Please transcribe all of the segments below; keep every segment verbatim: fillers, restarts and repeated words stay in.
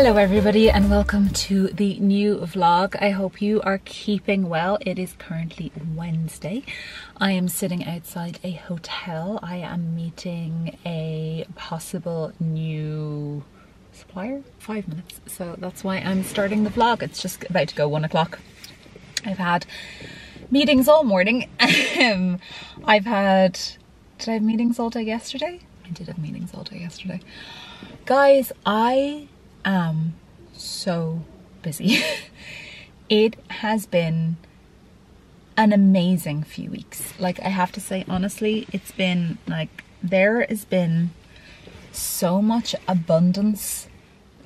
Hello everybody and welcome to the new vlog. I hope you are keeping well. It is currently Wednesday. I am sitting outside a hotel. I am meeting a possible new supplier. Five minutes, so that's why I'm starting the vlog. It's just about to go one o'clock. I've had meetings all morning. I've had did I have meetings all day yesterday? I did have meetings all day yesterday. Guys, I am so busy. It has been an amazing few weeks. Like, I have to say, honestly, it's been like, there has been so much abundance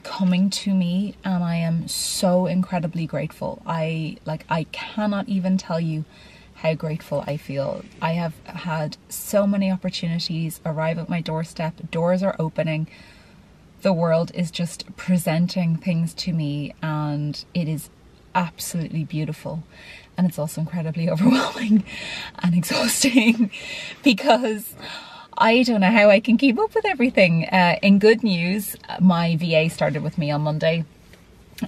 coming to me and I am so incredibly grateful. I like, I cannot even tell you how grateful I feel. I have had so many opportunities arrive at my doorstep. Doors are opening. The world is just presenting things to me and it is absolutely beautiful, and it's also incredibly overwhelming and exhausting because I don't know how I can keep up with everything. Uh, in good news, my V A started with me on Monday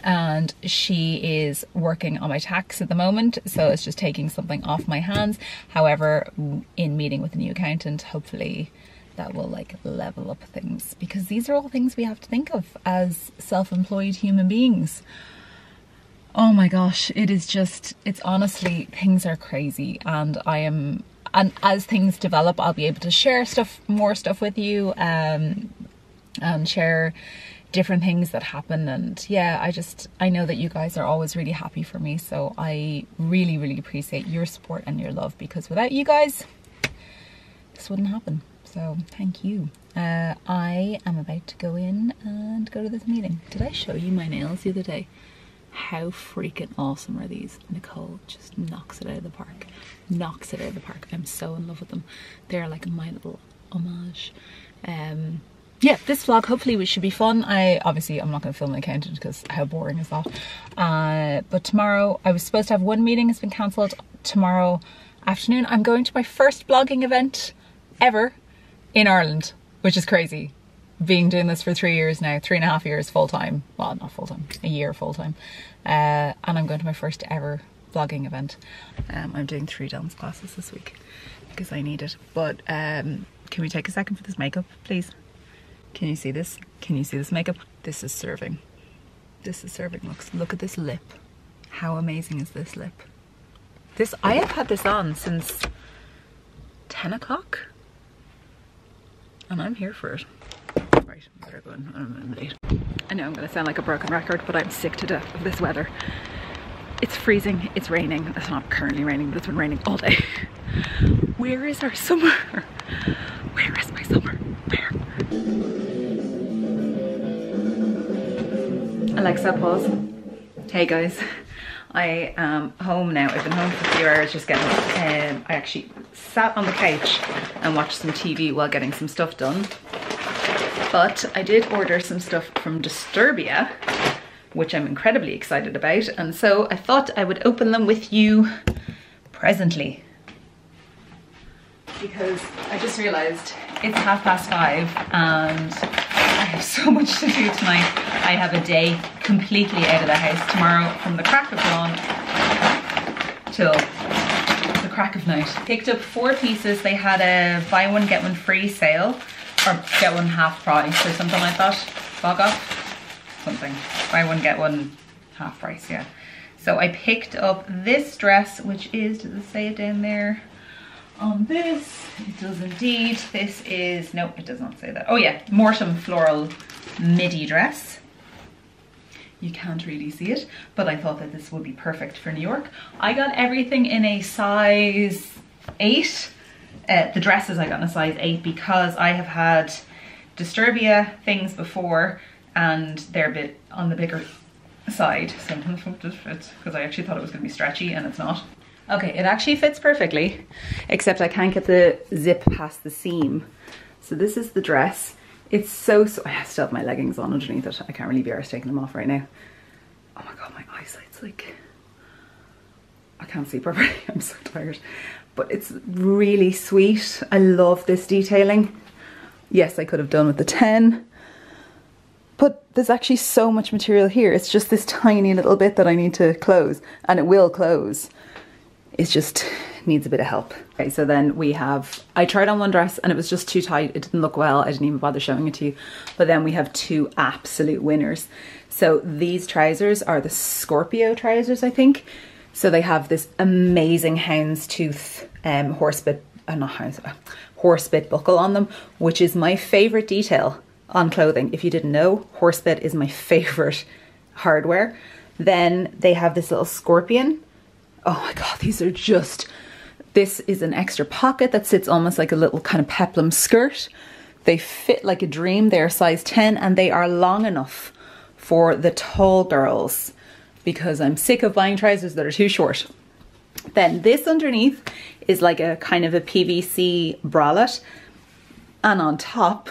and she is working on my tax at the moment, so it's just taking something off my hands. However, in meeting with a new accountant, hopefully that will like level up things, because these are all things we have to think of as self-employed human beings. Oh my gosh, it is just, it's honestly, things are crazy, and I am, and as things develop, I'll be able to share stuff, more stuff with you, um, and share different things that happen. And yeah, I just, I know that you guys are always really happy for me. So I really, really appreciate your support and your love, because without you guys, this wouldn't happen. So thank you. Uh, I am about to go in and go to this meeting. Did I show you my nails the other day? How freaking awesome are these? Nicole just knocks it out of the park. Knocks it out of the park. I'm so in love with them. They're like my little homage. Um, yeah, this vlog hopefully should be fun. I obviously, I'm not going to film an accountant because how boring is that? Uh, but tomorrow, I was supposed to have one meeting. It's been cancelled. Tomorrow afternoon, I'm going to my first blogging event ever in Ireland, which is crazy. Being doing this for three years now, three and a half years full time. Well, not full time, a year full time. Uh, and I'm going to my first ever vlogging event. Um, I'm doing three dance classes this week because I need it. But um, can we take a second for this makeup, please? Can you see this? Can you see this makeup? This is serving. This is serving looks. Look at this lip. How amazing is this lip? This, I have had this on since ten o'clock. And I'm here for it. Right, I better go in. I'm late. I know I'm going to sound like a broken record, but I'm sick to death of this weather. It's freezing, it's raining. It's not currently raining, but it's been raining all day. Where is our summer? Where is my summer? Where? Alexa, pause. Hey guys. I am home now. I've been home for a few hours just getting up. Um, I actually sat on the couch and watched some T V while getting some stuff done. But I did order some stuff from Disturbia, which I'm incredibly excited about. And so I thought I would open them with you presently. Because I just realised it's half past five and I have so much to do tonight. I have a day completely out of the house tomorrow from the crack of dawn till the crack of night. Picked up four pieces. They had a buy one get one free sale, or get one half price or something like that. Bog off something. Buy one get one half price, yeah. So I picked up this dress, which is, does it say it down there? On this, it does indeed. This is, no, it does not say that. Oh yeah, Mortum Floral midi dress. You can't really see it, but I thought that this would be perfect for New York. I got everything in a size eight. Uh, the dresses I got in a size eight because I have had Disturbia things before and they're a bit on the bigger side. Sometimes it fits because I actually thought it was going to be stretchy and it's not. Okay, it actually fits perfectly, except I can't get the zip past the seam. So this is the dress. It's so, so, I still have my leggings on underneath it. I can't really be arsed taking them off right now. Oh my God, my eyesight's like, I can't see properly. I'm so tired, but it's really sweet. I love this detailing. Yes, I could have done with the ten. But there's actually so much material here. It's just this tiny little bit that I need to close, and it will close. It just needs a bit of help. Okay, so then we have, I tried on one dress and it was just too tight. It didn't look well. I didn't even bother showing it to you. But then we have two absolute winners. So these trousers are the Skorpio trousers, I think. So they have this amazing houndstooth um, horse bit, uh, not hounds, uh, horse bit buckle on them, which is my favorite detail on clothing. If you didn't know, horse bit is my favorite hardware. Then they have this little scorpion. Oh my God, these are just, this is an extra pocket that sits almost like a little kind of peplum skirt. They fit like a dream. They are size ten and they are long enough for the tall girls because I'm sick of buying trousers that are too short. Then this underneath is like a kind of a P V C bralette, and on top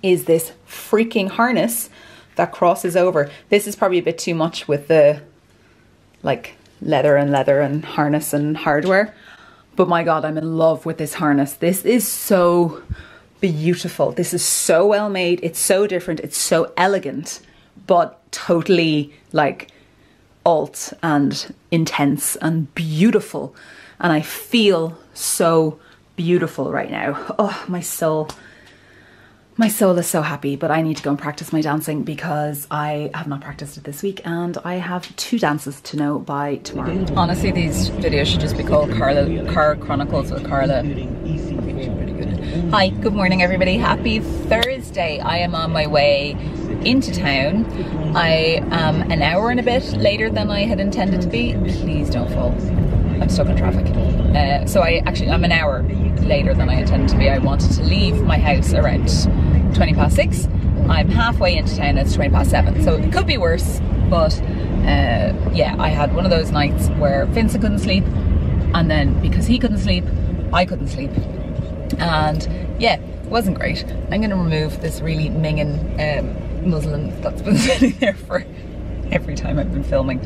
is this freaking harness that crosses over. This is probably a bit too much with the like leather and leather and harness and hardware, but my God, I'm in love with this harness. This is so beautiful. This is so well made. It's so different. It's so elegant, but totally like alt and intense and beautiful. And I feel so beautiful right now. Oh, my soul. My soul is so happy, but I need to go and practice my dancing because I have not practiced it this week and I have two dances to know by tomorrow. Honestly, these videos should just be called Carla, Car Chronicles with Carla. Hi, good morning everybody. Happy Thursday. I am on my way into town. I am an hour and a bit later than I had intended to be. Please don't fall. I'm stuck in traffic. Uh, so I actually, I'm an hour later than I intended to be. I wanted to leave my house around twenty past six. I'm halfway into town, it's twenty past seven. So it could be worse, but uh, yeah, I had one of those nights where Vincent couldn't sleep. And then because he couldn't sleep, I couldn't sleep. And yeah, it wasn't great. I'm gonna remove this really minging um, muslin that's been sitting there for every time I've been filming.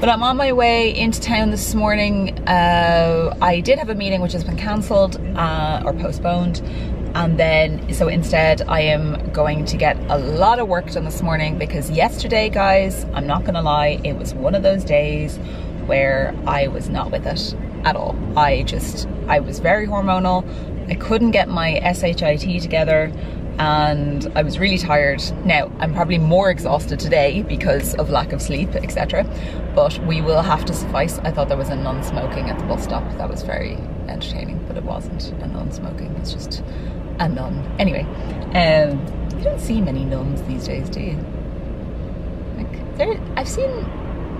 But I'm on my way into town this morning. Uh, I did have a meeting which has been cancelled uh, or postponed. And then, so instead I am going to get a lot of work done this morning because yesterday, guys, I'm not gonna lie, it was one of those days where I was not with it at all. I just, I was very hormonal. I couldn't get my S H I T together. And I was really tired. Now, I'm probably more exhausted today because of lack of sleep, et cetera. But we will have to suffice. I thought there was a non-smoking at the bus stop. That was very entertaining, but it wasn't a non-smoking. It's just a nun. Anyway, um, you don't see many nuns these days, do you? Like, there, I've seen,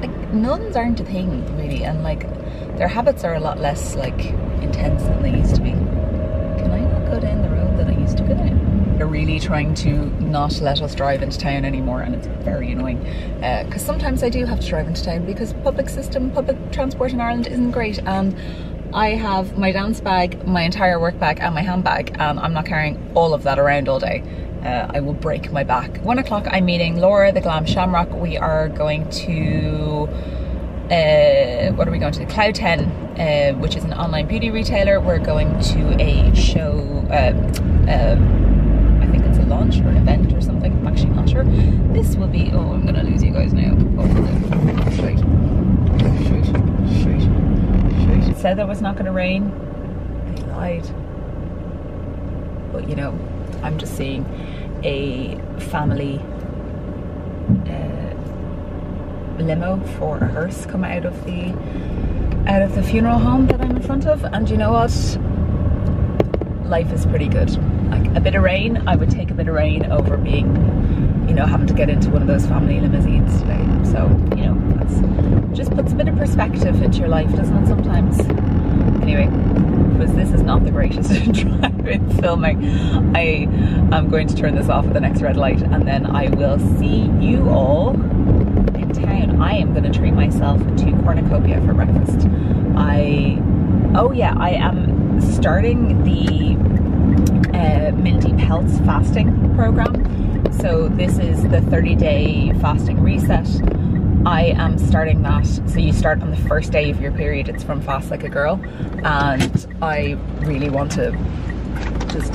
like, nuns aren't a thing, really. And, like, their habits are a lot less, like, intense than they used to be. Can I not go down the road that I used to go down? They're really trying to not let us drive into town anymore, and it's very annoying because uh, sometimes I do have to drive into town because public system, public transport in Ireland isn't great, and I have my dance bag, my entire work bag and my handbag, and I'm not carrying all of that around all day. Uh, I will break my back. One o'clock I'm meeting Laura the Glam Shamrock. We are going to uh, what are we going to? Cloud ten, uh, which is an online beauty retailer. We're going to a show uh, uh, launch or an event or something. I'm actually not sure. This will be, oh, I'm gonna lose you guys now. Oh, straight, straight, straight, straight. Said that was not gonna rain. They lied. But you know, I'm just seeing a family uh, limo for a hearse come out of the out of the funeral home that I'm in front of, and you know what? Life is pretty good. Like a bit of rain, I would take a bit of rain over being, you know, having to get into one of those family limousines today. So, you know, that's just puts a bit of perspective into your life, doesn't it, sometimes? Anyway, because this is not the greatest drive in filming. I am going to turn this off at the next red light, and then I will see you all in town. I am going to treat myself to cornucopia for breakfast. I, oh yeah, I am starting the Uh, Mindy Pelt's fasting program. So this is the thirty day fasting reset. I am starting that. So you start on the first day of your period. It's from Fast Like a Girl, and I really want to just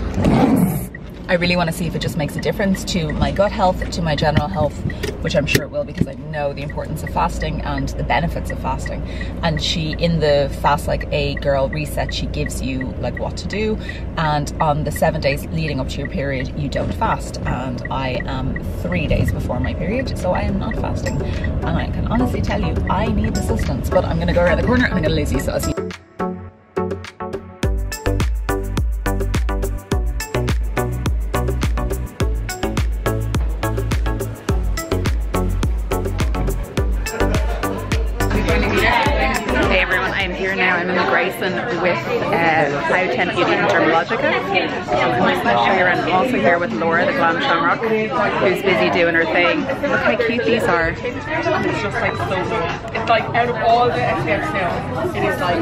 I really want to see if it just makes a difference to my gut health, to my general health, which I'm sure it will, because I know the importance of fasting and the benefits of fasting. And she, in the Fast Like a Girl reset, she gives you like what to do, and on the seven days leading up to your period you don't fast, and I am three days before my period, so I am not fasting, and I can honestly tell you I need assistance. But I'm gonna go around the corner and I'm gonna lose you, so I'll see you. With uh, Cloud ten Beauty and Dermalogica. I'm also here with Laura the Glam Shamrock, who's busy doing her thing. Look how cute these are. It's just like so good. It's like out of all the S P F now, it is like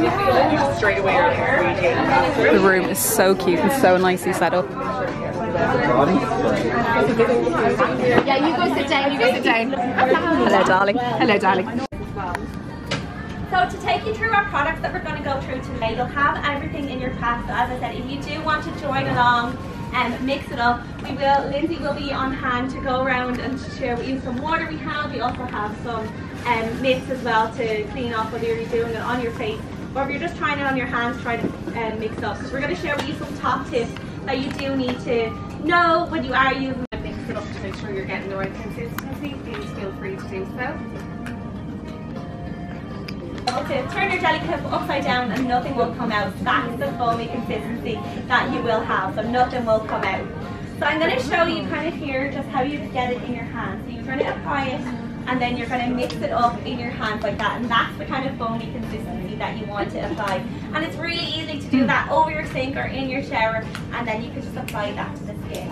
you straight away are like, the room is so cute and so nicely set up. Yeah, you go sit down, you go sit down. Hello darling. Hello darling. So to take you through our products that we're going to go through today, you'll have everything in your pack. So as I said, if you do want to join along and um, mix it up, we will, Lindsay will be on hand to go around and to share with you some water we have. We also have some um, mitts as well to clean off whether you're doing it on your face or if you're just trying it on your hands, try to um, mix up. So we're going to share with you some top tips that you do need to know when you are using it. Mix it up to make sure you're getting the right consistency, please feel free to do so. To turn your jelly cup upside down and nothing will come out. That's the foamy consistency that you will have, so nothing will come out. So I'm going to show you kind of here just how you get it in your hand. So you're going to apply it and then you're going to mix it up in your hand like that, and that's the kind of foamy consistency that you want to apply. And it's really easy to do that over your sink or in your shower, and then you can just apply that to the skin.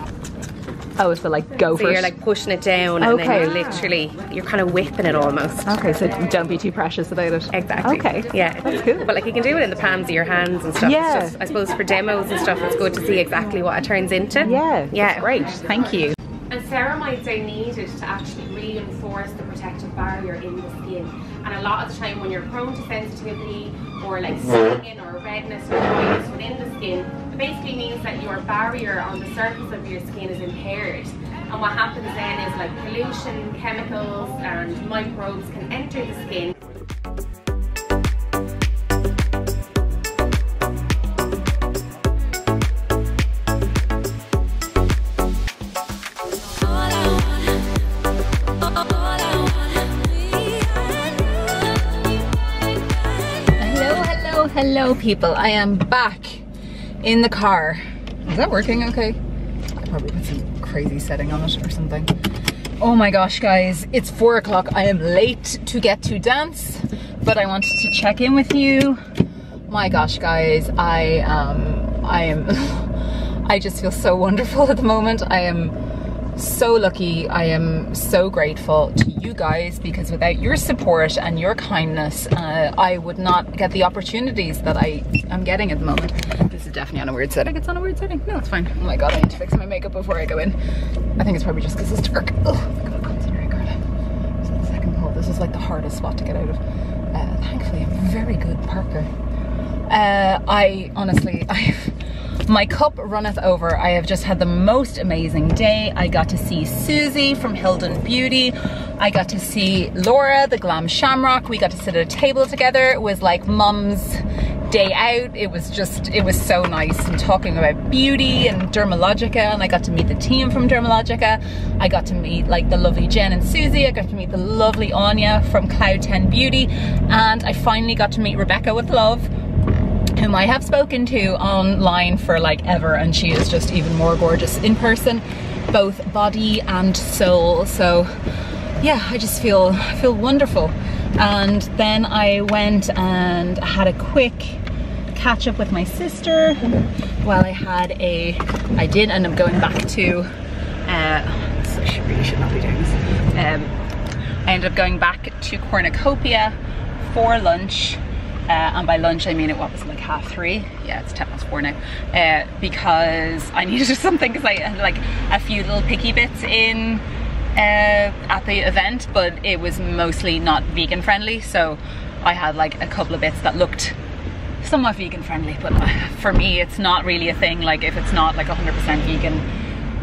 Oh, so like go for it. So you're like pushing it down, okay, and then you're literally, you're kind of whipping it almost. Okay, so don't be too precious about it. Exactly. Okay. Yeah. That's cool. But like you can do it in the palms of your hands and stuff. Yeah. It's just, I suppose for demos and stuff, it's good to see exactly what it turns into. Yeah. Yeah. Great. Thank you. And ceramides are needed to actually reinforce the protective barrier in the skin. And a lot of the time when you're prone to sensitivity or like stinging or redness or dryness within the skin, it basically means that your barrier on the surface of your skin is impaired. And what happens then is like pollution, chemicals and microbes can enter the skin. Hello people, I am back in the car. Is that working okay? I probably put some crazy setting on it or something. Oh my gosh guys, it's four o'clock. I am late to get to Dunn's, but I wanted to check in with you. My gosh guys, I um, I am, I just feel so wonderful at the moment. I am so lucky. I am so grateful to you guys, because without your support and your kindness uh, I would not get the opportunities that I am getting at the moment. This is definitely on a weird setting. It's on a weird setting. No, it's fine. Oh my god, I need to fix my makeup before I go in. I think it's probably just because it's dark. Oh, I've got to concentrate, Carla. It's the second pole. This is like the hardest spot to get out of. Uh, thankfully, I'm a very good parker. Uh, I honestly, I've my cup runneth over. I have just had the most amazing day. I got to see Susie from Hilden Beauty. I got to see Laura, the Glam Shamrock. We got to sit at a table together. It was like mum's day out. It was just, it was so nice, and talking about beauty and Dermalogica, and I got to meet the team from Dermalogica. I got to meet like the lovely Jen and Susie. I got to meet the lovely Anya from Cloud ten Beauty, and I finally got to meet Rebekah with Love, whom I have spoken to online for like ever, and she is just even more gorgeous in person, both body and soul. So yeah, I just feel I feel wonderful. And then I went and had a quick catch up with my sister while I had a I did end up going back to uh so I really should not be doing this. Um I ended up going back to Cornucopia for lunch. Uh, and by lunch I mean it what was it, like half three? Yeah, it's ten past four now. Uh, because I needed something, because I had like a few little picky bits in uh, at the event, but it was mostly not vegan friendly, so I had like a couple of bits that looked somewhat vegan friendly, but for me it's not really a thing. Like if it's not like one hundred percent vegan,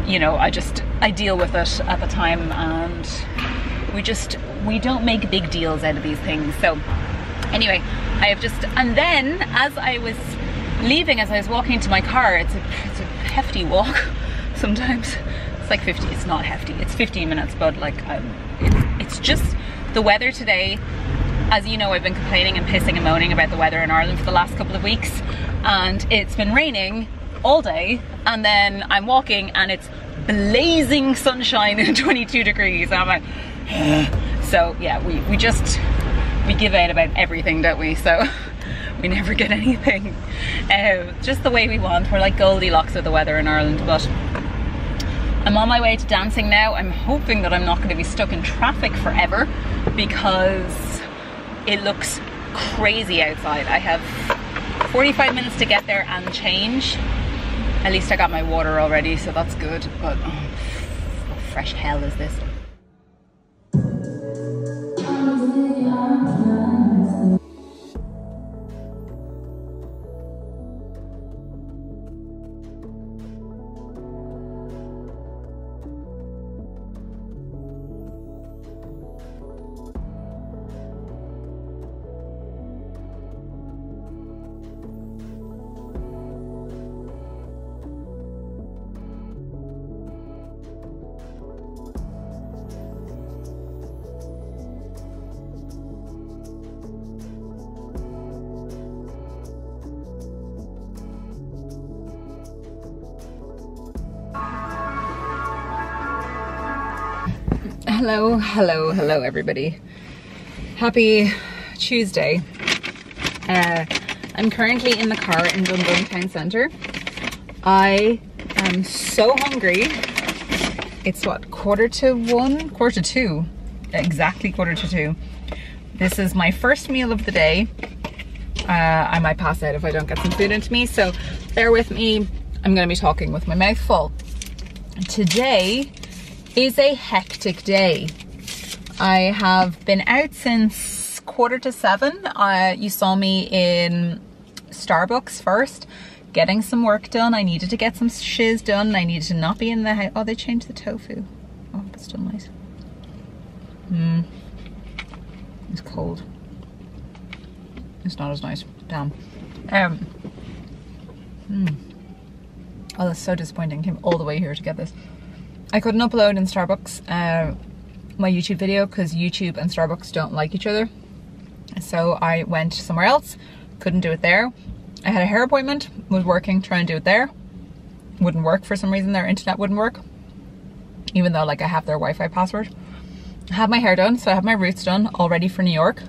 you know, I just, I deal with it at the time, and we just, we don't make big deals out of these things. So anyway, I have just, and then as I was leaving, as I was walking to my car, it's a, it's a hefty walk sometimes. It's like fifty, it's not hefty, it's fifteen minutes, but like, um, it's, it's just the weather today. As you know, I've been complaining and pissing and moaning about the weather in Ireland for the last couple of weeks, and it's been raining all day, and then I'm walking and it's blazing sunshine and twenty-two degrees, and I'm like, eh. So yeah, we, we just, we give out about everything, don't we? So we never get anything, uh, just the way we want. We're like Goldilocks with the weather in Ireland. But I'm on my way to dancing now. I'm hoping that I'm not going to be stuck in traffic forever, because it looks crazy outside. I have forty-five minutes to get there and change. At least I got my water already, so that's good. But oh, what fresh hell is this? Hello, hello, hello everybody. Happy Tuesday. Uh, I'm currently in the car in Dunboyne Town Centre. I am so hungry. It's what, quarter to one? Quarter to two. Exactly quarter to two. This is my first meal of the day. Uh, I might pass out if I don't get some food into me, so bear with me. I'm gonna be talking with my mouth full. Today is a hectic day. I have been out since quarter to seven. Uh, you saw me in Starbucks first, getting some work done. I needed to get some shiz done. I needed to not be in the house. Oh, they changed the tofu. Oh, that's still nice. Hmm. It's cold. It's not as nice. Damn. Um. Hmm. Oh, that's so disappointing. Came all the way here to get this. I couldn't upload in Starbucks uh, my YouTube video because YouTube and Starbucks don't like each other. So I went somewhere else, couldn't do it there. I had a hair appointment, was working, trying to do it there. Wouldn't work for some reason, their internet wouldn't work. Even though like I have their Wi-Fi password. I had my hair done, so I have my roots done, all ready for New York.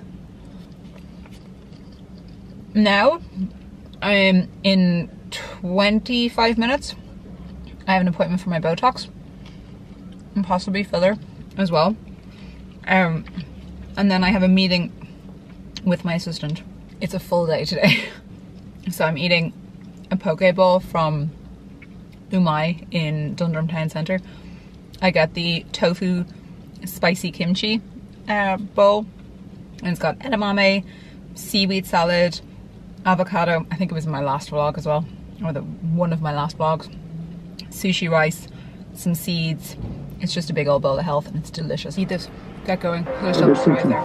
Now, I'm in twenty-five minutes, I have an appointment for my Botox. And possibly filler as well, um, and then I have a meeting with my assistant. It's a full day today. So I'm eating a poke bowl from Umai in Dundrum Town Centre. I got the tofu spicy kimchi uh, bowl, and it's got edamame, seaweed salad, avocado, I think it was in my last vlog as well, or the one of my last vlogs, sushi rice, some seeds. It's just a big old bowl of health, and it's delicious. Eat this, get going. There's something right there.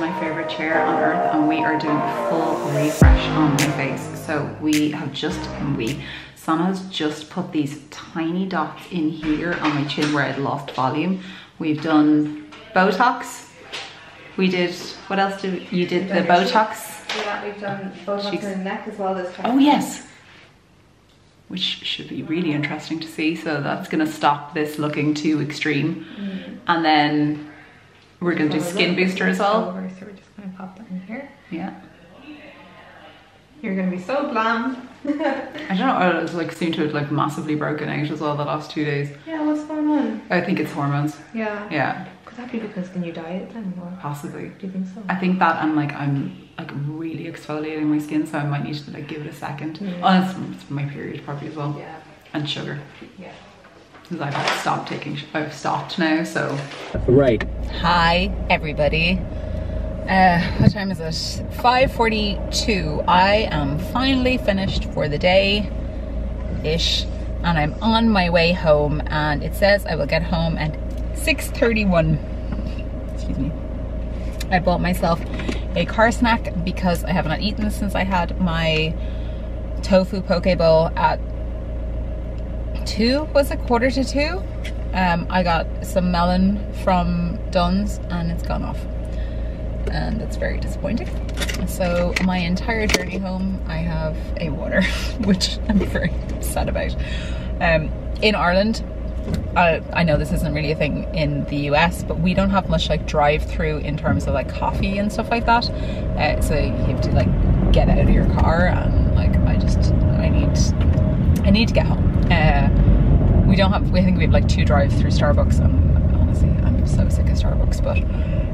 My favorite chair on earth, and we are doing a full refresh on my face. So we have just, and we, Sana's just put these tiny dots in here on my chin where I'd lost volume. We've done Botox. We did, what else did, you did the Botox? Yeah, we've done Botox in the neck as well this time. Oh yes. Which should be really interesting to see. So that's gonna stop this looking too extreme. Mm. And then we're gonna do skin booster as well. Over, so we're just gonna pop that in here. Yeah. You're gonna be so bland. I don't know, it's like seemed to have like massively broken out as well the last two days. Yeah, what's going on? I think it's hormones. Yeah. Yeah. Could that be because the new diet then? Or possibly. Do you think so? I think that I'm like, I'm like really exfoliating my skin, so I might need to like give it a second. Mm. Oh, it's, it's my period probably as well. Yeah. And sugar. Yeah. Because I've stopped taking, I've stopped now, so. Right. Hi, everybody. Uh, what time is it? five forty-two. I am finally finished for the day-ish, and I'm on my way home, and it says I will get home at six thirty-one. Excuse me. I bought myself a car snack because I have not eaten since I had my tofu poke bowl at two, was it quarter to two? Um, I got some melon from Dunn's and it's gone off, and it's very disappointing. So my entire journey home, I have a water, which I'm very sad about. Um, in Ireland, I, I know this isn't really a thing in the U S, but we don't have much like drive-through in terms of like coffee and stuff like that. Uh, so you have to like get out of your car, and like I just I need I need to get home. Uh, we don't have. We think we have like two drive-through Starbucks, and honestly, I'm so sick of Starbucks. But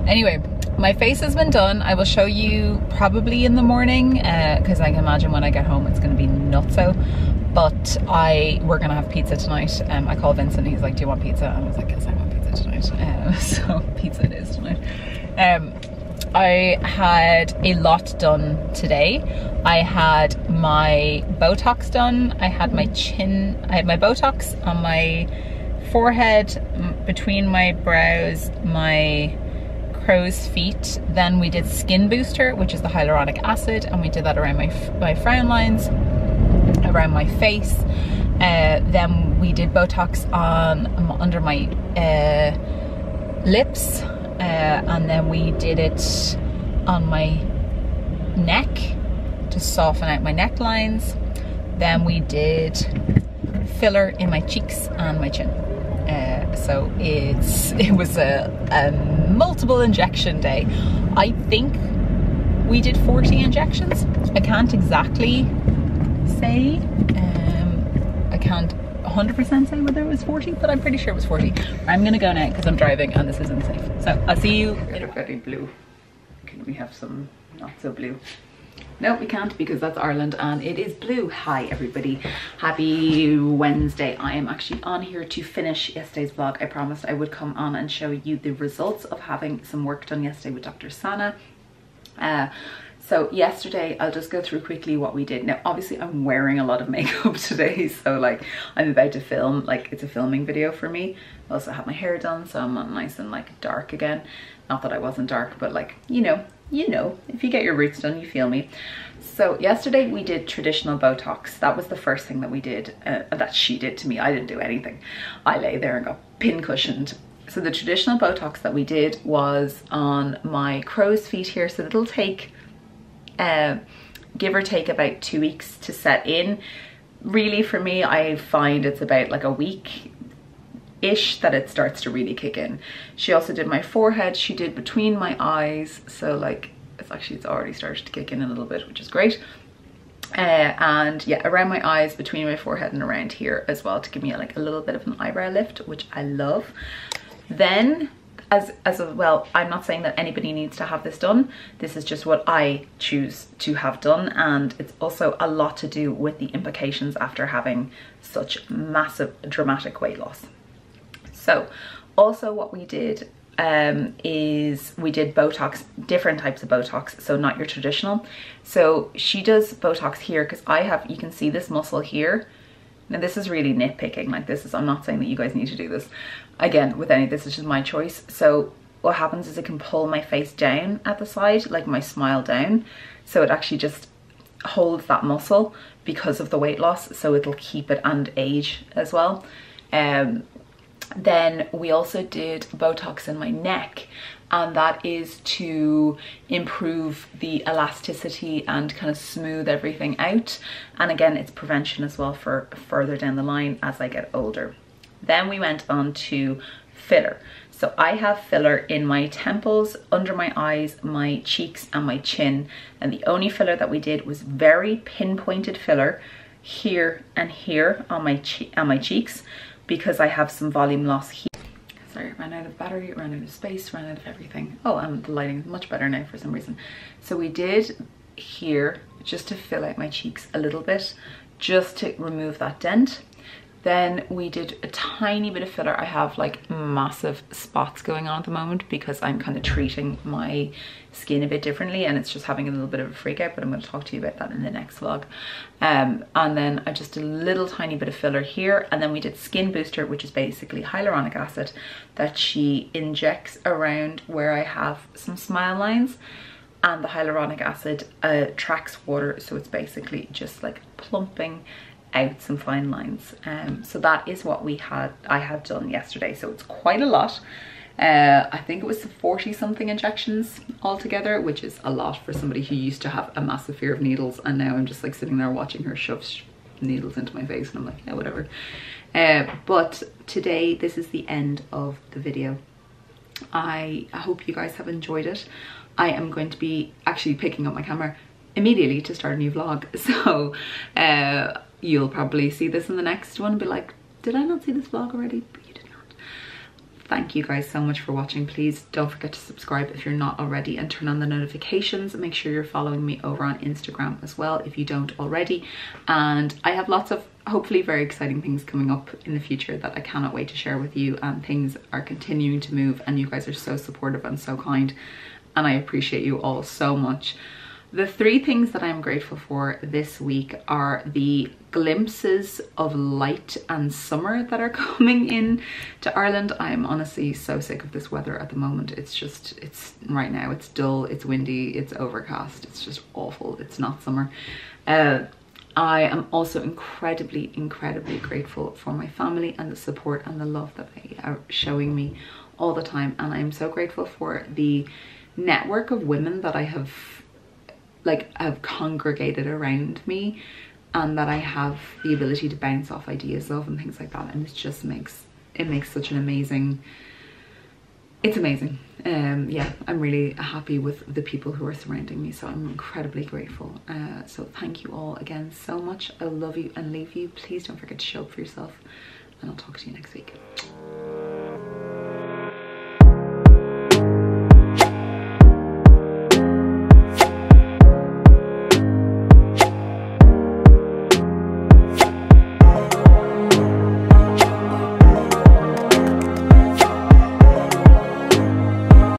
anyway, my face has been done. I will show you probably in the morning because uh, I can imagine when I get home it's going to be nutso. But I, we're gonna have pizza tonight. Um, I called Vincent, he's like, do you want pizza? And I was like, yes, I want pizza tonight. Um, so pizza it is tonight. Um, I had a lot done today. I had my Botox done. I had my chin, I had my Botox on my forehead, between my brows, my crow's feet. Then we did Skin Booster, which is the hyaluronic acid. And we did that around my, my frown lines, around my face. Uh, then we did Botox on um, under my uh, lips, uh, and then we did it on my neck to soften out my necklines. Then we did filler in my cheeks and my chin. Uh, so it's it was a, a multiple injection day. I think we did forty injections. I can't exactly say, um, I can't one hundred percent say whether it was forty, but I'm pretty sure it was forty. I'm gonna go now because I'm driving and this isn't safe. So I'll see you. They're very blue. Can we have some not so blue? No, we can't because that's Ireland and it is blue. Hi everybody, happy Wednesday. I am actually on here to finish yesterday's vlog. I promised I would come on and show you the results of having some work done yesterday with Doctor Sana. Uh, So yesterday, I'll just go through quickly what we did. Now, obviously I'm wearing a lot of makeup today. So like I'm about to film, like it's a filming video for me. I also have my hair done, so I'm not nice and like dark again. Not that I wasn't dark, but like, you know, you know, if you get your roots done, you feel me. So yesterday we did traditional Botox. That was the first thing that we did, uh, that she did to me. I didn't do anything. I lay there and got pincushioned. So the traditional Botox that we did was on my crow's feet here. So it'll take, Uh, give or take about two weeks to set in. Really for me, I find it's about like a week-ish that it starts to really kick in. She also did my forehead, she did between my eyes, so like it's actually it's already started to kick in a little bit, which is great. Uh, and yeah, around my eyes, between my forehead and around here as well to give me like a little bit of an eyebrow lift, which I love. Then As, as well, I'm not saying that anybody needs to have this done. This is just what I choose to have done, and it's also a lot to do with the implications after having such massive dramatic weight loss. So also what we did um, is we did Botox, different types of Botox, so not your traditional. So she does Botox here because I have, you can see this muscle here. Now this is really nitpicking, like this is, I'm not saying that you guys need to do this. Again, with any, this is just my choice. So what happens is it can pull my face down at the side, like my smile down. So it actually just holds that muscle because of the weight loss. So it'll keep it and age as well. Um, then we also did Botox in my neck, and that is to improve the elasticity and kind of smooth everything out. And again, it's prevention as well for further down the line as I get older. Then we went on to filler. So I have filler in my temples, under my eyes, my cheeks and my chin. And the only filler that we did was very pinpointed filler here and here on my, che on my cheeks, because I have some volume loss here. Sorry, ran out of battery, ran out of space, ran out of everything. Oh, and the lighting is much better now for some reason. So we did here just to fill out my cheeks a little bit, just to remove that dent. Then we did a tiny bit of filler. I have like massive spots going on at the moment because I'm kind of treating my skin a bit differently and it's just having a little bit of a freak out, but I'm going to talk to you about that in the next vlog. Um, and then I just did a little tiny bit of filler here, and then we did Skin Booster, which is basically hyaluronic acid that she injects around where I have some smile lines, and the hyaluronic acid attracts water, so it's basically just like plumping out some fine lines. Um, so that is what we had, I had done yesterday, so it's quite a lot. Uh, I think it was forty something injections altogether, which is a lot for somebody who used to have a massive fear of needles, and now I'm just like sitting there watching her shove sh needles into my face and I'm like, yeah, whatever. Uh, but today, this is the end of the video. I, I hope you guys have enjoyed it. I am going to be actually picking up my camera immediately to start a new vlog, so uh, you'll probably see this in the next one and be like, did I not see this vlog already? But you did not. Thank you guys so much for watching. Please don't forget to subscribe if you're not already, and turn on the notifications. Make sure you're following me over on Instagram as well if you don't already. And I have lots of hopefully very exciting things coming up in the future that I cannot wait to share with you, and things are continuing to move and you guys are so supportive and so kind, and I appreciate you all so much. The three things that I'm grateful for this week are the glimpses of light and summer that are coming in to Ireland. I'm honestly so sick of this weather at the moment. It's just, it's right now, it's dull, it's windy, it's overcast, it's just awful. It's not summer. Uh, I am also incredibly, incredibly grateful for my family and the support and the love that they are showing me all the time. And I'm so grateful for the network of women that I have like have congregated around me, and that I have the ability to bounce off ideas of and things like that, and it just makes it makes such an amazing, it's amazing. Um yeah, I'm really happy with the people who are surrounding me, so I'm incredibly grateful. Uh so thank you all again so much. I love you and leave you. Please don't forget to show up for yourself, and I'll talk to you next week.